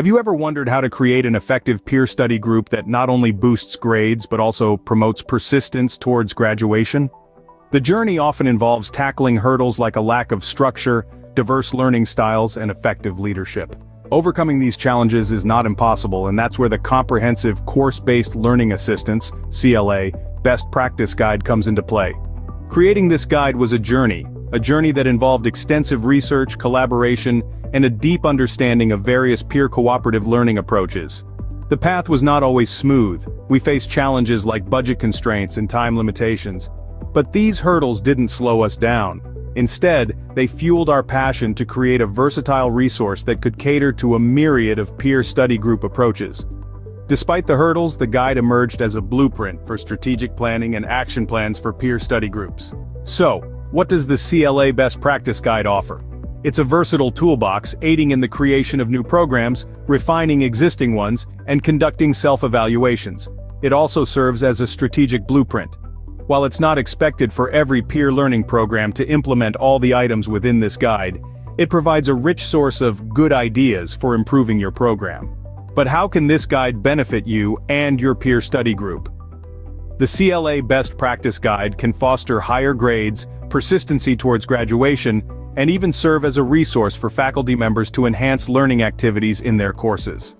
Have you ever wondered how to create an effective peer study group that not only boosts grades but also promotes persistence towards graduation? The journey often involves tackling hurdles like a lack of structure, diverse learning styles, and effective leadership. Overcoming these challenges is not impossible, and that's where the Comprehensive Course-Based Learning Assistance (CLA) Best Practice Guide comes into play. Creating this guide was a journey that involved extensive research, collaboration, and a deep understanding of various peer cooperative learning approaches. The path was not always smooth. We faced challenges like budget constraints and time limitations. But these hurdles didn't slow us down. Instead, they fueled our passion to create a versatile resource that could cater to a myriad of peer study group approaches. Despite the hurdles, the guide emerged as a blueprint for strategic planning and action plans for peer study groups. So, what does the CLA Best Practice Guide offer? It's a versatile toolbox aiding in the creation of new programs, refining existing ones, and conducting self-evaluations. It also serves as a strategic blueprint. While it's not expected for every peer learning program to implement all the items within this guide, it provides a rich source of good ideas for improving your program. But how can this guide benefit you and your peer study group? The CLA Best Practice Guide can foster higher grades, persistency towards graduation, and even serve as a resource for faculty members to enhance learning activities in their courses.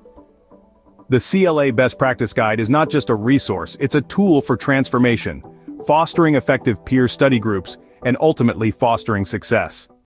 The CLA Best Practice Guide is not just a resource, it's a tool for transformation, fostering effective peer study groups, and ultimately fostering success.